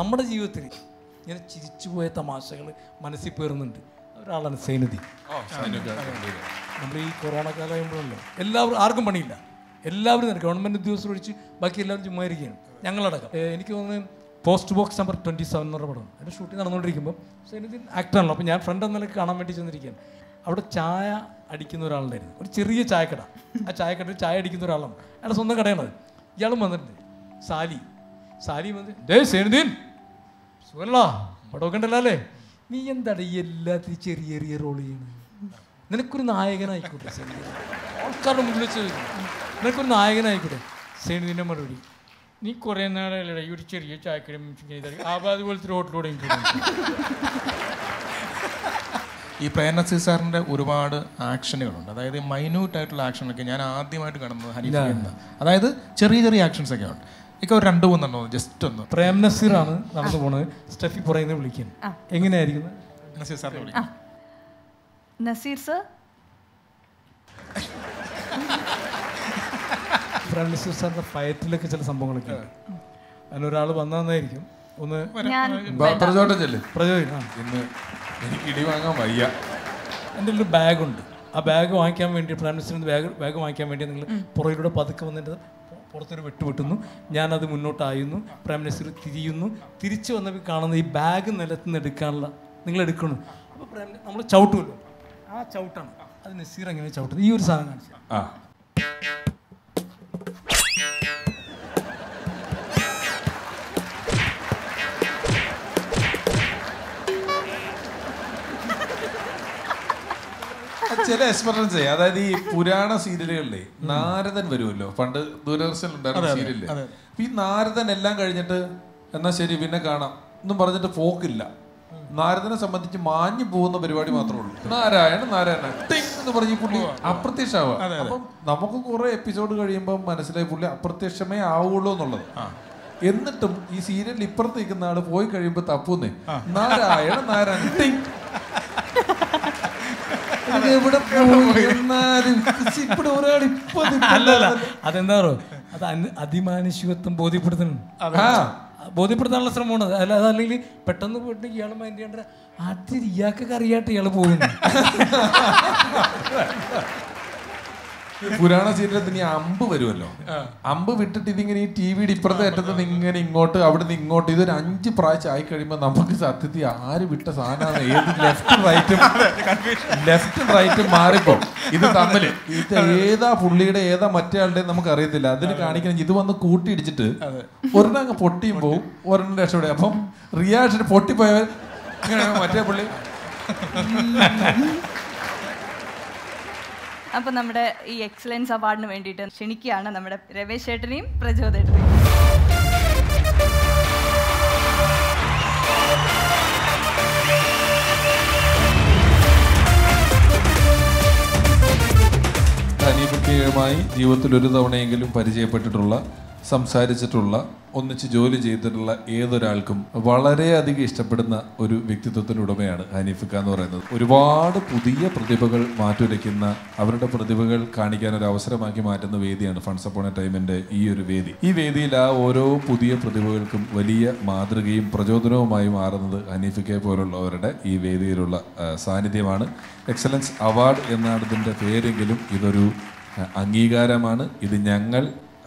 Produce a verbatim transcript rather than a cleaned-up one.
നമ്മുടെ ജീവിതത്തിൽ ഇങ്ങനെ ചിരിച്ചുപോയ തമാശകൾ മനസ്സിൽ പേറുന്നുണ്ട്. ഒരാളാണ് സൈനുദ്ദീൻ. നമ്മൾ ഈ കൊറോണ കാലമാകുമ്പോഴല്ലോ എല്ലാവരും ആർക്കും പണിയില്ല, എല്ലാവരും തന്നെ ഗവൺമെൻറ് ഉദ്യോഗസ്ഥർ ഒഴിച്ച് ബാക്കി എല്ലാവരും ചുമ്മായിരിക്കുകയാണ്. ഞങ്ങളടക്കം എനിക്ക് തോന്നുന്നത് post box number twenty seven എന്ന് പറഞ്ഞ പടം അതിൻ്റെ ഷൂട്ടിംഗ് നടന്നുകൊണ്ടിരിക്കുമ്പോൾ സൈനുദ്ദീൻ ആക്ടറാണല്ലോ. അപ്പോൾ ഞാൻ ഫ്രണ്ട് എന്ന നിലയ്ക്ക് കാണാൻ വേണ്ടി ചെന്നിരിക്കുകയാണ്. അവിടെ ചായ അടിക്കുന്ന ഒരാളുണ്ടായിരുന്നു, ഒരു ചെറിയ ചായക്കട. ആ ചായക്കടയിൽ ചായ അടിക്കുന്ന ഒരാളാണ്, അയാളുടെ സ്വന്തം കടയാണത്. ഇയാളും വന്നിട്ടുണ്ട്, സാലി. സാലി വന്നിട്ട് ഡേ സൈനുദ്ദീൻ സുഖമല്ലോ, പടമൊക്കെ ഉണ്ടല്ലോ അല്ലേ, നീ എന്താണ് ഈ എല്ലാത്തിനും ചെറിയ ചെറിയ റോൾ ചെയ്യണത്, നിനക്കൊരു നായകനായിക്കോട്ടെ സൈനുദ്ദീൻ, ആൾക്കാരുടെ മുമ്പിൽ വെച്ച് നിനക്കൊരു നായകനായിക്കോട്ടെ. സൈനുദ്ദീൻ്റെ മറുപടി, നീ കുറേ നാളെ ഈ ഒരു ചെറിയ ചായക്കട അതുപോലത്തെ റോട്ടിലൂടെ. ഈ പ്രേം നസീർ സാറിൻ്റെ ഒരുപാട് ആക്ഷനുകളുണ്ട്, അതായത് മൈന്യൂട്ടായിട്ടുള്ള ആക്ഷനൊക്കെ ഞാൻ ആദ്യമായിട്ട് കാണുന്നത് ഹനീഫ എന്ന, അതായത് ചെറിയ ചെറിയ ആക്ഷൻസ് ഒക്കെ ഉണ്ട്. എനിക്ക് ഒരു രണ്ട് മൂന്നെണ്ണോ ജസ്റ്റ് ഒന്ന്. പ്രേം നസീറാണ് നടന്നു പോണത്. സ്റ്റെഫി പുറയുന്നത് വിളിക്കാൻ എങ്ങനെയായിരിക്കും നസീർ സാറിനെ വിളിക്കാം? നസീർ സർ, പ്രേം നസീർ സാറിൻ്റെ ഫയറ്റിലൊക്കെ ചില സംഭവങ്ങളൊക്കെ ഉണ്ട്. അതിനൊരാൾ വന്നതായിരിക്കും ഒന്ന് പ്രചോദനം പ്രചോദിക്കണം. ഇന്ന് എനിക്ക് ഇടി വാങ്ങാൻ വയ്യ, എൻ്റെ ഒരു ബാഗുണ്ട്, ആ ബാഗ് വാങ്ങിക്കാൻ വേണ്ടി പ്രൈം മിനിസ്റ്ററിന് ബാഗ് ബാഗ് വാങ്ങിക്കാൻ വേണ്ടി നിങ്ങൾ പുറകിലൂടെ പതുക്കെ വന്നിട്ട് പുറത്തൊരു വെട്ടുവെട്ടുന്നു, ഞാനത് മുന്നോട്ടായിരുന്നു, പ്രൈം മിനിസ്റ്റർ തിരിയുന്നു, തിരിച്ചു വന്നപ്പോൾ കാണുന്ന ഈ ബാഗ് നിലത്ത് നിന്ന് എടുക്കാനുള്ള നിങ്ങൾ എടുക്കണം. അപ്പോൾ പ്രൈം നമ്മൾ ചവിട്ടുമല്ലോ, ആ ചവിട്ടാണ് അത് നസീർ എങ്ങനെ ചവിട്ടുന്നത്. ഈ ഒരു സാധനം കാണിച്ചു ആ ചില എക്സ്പെർട്ടൻസ്, അതായത് ഈ പുരാണ സീരിയലുകളിലെ നാരദൻ വരുമല്ലോ, പണ്ട് ദൂരദർശനിലുണ്ടായിരുന്ന സീരിയലില്. അപ്പൊ ഈ നാരദൻ എല്ലാം കഴിഞ്ഞിട്ട് എന്നാ ശരി പിന്നെ കാണാം എന്നും പറഞ്ഞിട്ട് പോക്കില്ല. നാരദനെ സംബന്ധിച്ച് മാഞ്ഞു പോകുന്ന പരിപാടി മാത്രമേ ഉള്ളൂ. നാരായണ നാരായണ എന്ന് പറഞ്ഞ് പുള്ളി അപ്രത്യക്ഷമാവുക. അപ്പം നമുക്ക് കുറെ എപ്പിസോഡ് കഴിയുമ്പോൾ മനസ്സിലായി പുള്ളി അപ്രത്യക്ഷമേ ആവുള്ളൂ എന്നുള്ളത്. എന്നിട്ടും ഈ സീരിയലിൽ ഇപ്പുറത്ത് നിൽക്കുന്ന ആള് പോയി കഴിയുമ്പോൾ തപ്പുന്നേ നാരായണ നാരായണ അതെന്താ പറയുക, അത് അതിമാനുഷികത്വം ബോധ്യപ്പെടുത്തണം, ബോധ്യപ്പെടുത്താനുള്ള ശ്രമമാണ്. അല്ല അതല്ലെങ്കിൽ പെട്ടെന്ന് പോയിട്ട് ഇയാൾ മൈൻഡ് ചെയ്യേണ്ട, അത് ഇയാൾക്കൊക്കെ അറിയാട്ട് ഇയാൾ പോകുന്നു. പുരാണ സീരിയലത്തിന് ഈ അമ്പ് വരുമല്ലോ, അമ്പ് വിട്ടിട്ട് ഇതിങ്ങനെ ഈ ടി വിയുടെ ഇപ്പുറത്തെ അറ്റത്ത് ഇങ്ങനെ ഇങ്ങോട്ട് അവിടുന്ന് ഇങ്ങോട്ട് ഇതൊരു അഞ്ച് പ്രാവശ്യം ആയി കഴിയുമ്പോൾ നമുക്ക് സത്യത്തിൽ ആര് വിട്ട സാധനമാണ്, ഏത് ലെഫ്റ്റും റൈറ്റും ലെഫ്റ്റും റൈറ്റും മാറിപ്പോ ഇത് തമ്മിൽ ഇത് ഏതാ പുള്ളിയുടെ ഏതാ മറ്റേ ആളുടെ നമുക്ക് അറിയത്തില്ല. അതിന് കാണിക്കണം ഇത് വന്ന് കൂട്ടിയിടിച്ചിട്ട് ഒരെണ്ണം അങ്ങ് പൊട്ടിയും പോവും, ഒരെണ്ണം രക്ഷപ്പെടും. അപ്പം റിയാക്ഷൻ പൊട്ടിപ്പോയവർ മറ്റേ പുള്ളി. അപ്പം നമ്മുടെ ഈ എക്സലൻസ് അവാർഡിന് വേണ്ടിയിട്ട് ക്ഷണിക്കുകയാണ് നമ്മുടെ രമേശ് ചേട്ടനെയും പ്രചോദേട്ടനെയും. ഹനീഫുമായി ജീവിതത്തിൽ ഒരു തവണയെങ്കിലും പരിചയപ്പെട്ടിട്ടുള്ള, സംസാരിച്ചിട്ടുള്ള, ഒന്നിച്ച് ജോലി ചെയ്തിട്ടുള്ള ഏതൊരാൾക്കും വളരെയധികം ഇഷ്ടപ്പെടുന്ന ഒരു വ്യക്തിത്വത്തിനുടമയാണ് ഹനീഫ് ഖാൻ എന്ന് പറയുന്നത്. ഒരുപാട് പുതിയ പ്രതിഭകൾ മാറ്റുരയ്ക്കുന്ന, അവരുടെ പ്രതിഭകൾ കാണിക്കാൻ ഒരു അവസരമാക്കി മാറ്റുന്ന വേദിയാണ് ഫൺസ് അപ്പോൺ എ ടൈമിൻ്റെ ഈ ഒരു വേദി. ഈ വേദിയിൽ ആ ഓരോ പുതിയ പ്രതിഭകൾക്കും വലിയ മാതൃകയും പ്രചോദനവുമായി മാറുന്നത് ഹനീഫിക്കെ പോലുള്ളവരുടെ ഈ വേദിയിലുള്ള സാന്നിധ്യമാണ്. എക്സലൻസ് അവാർഡ് എന്നാണ് ഇതിൻ്റെ പേരെങ്കിലും ഇതൊരു അംഗീകാരമാണ്. ഇത് ഞങ്ങൾ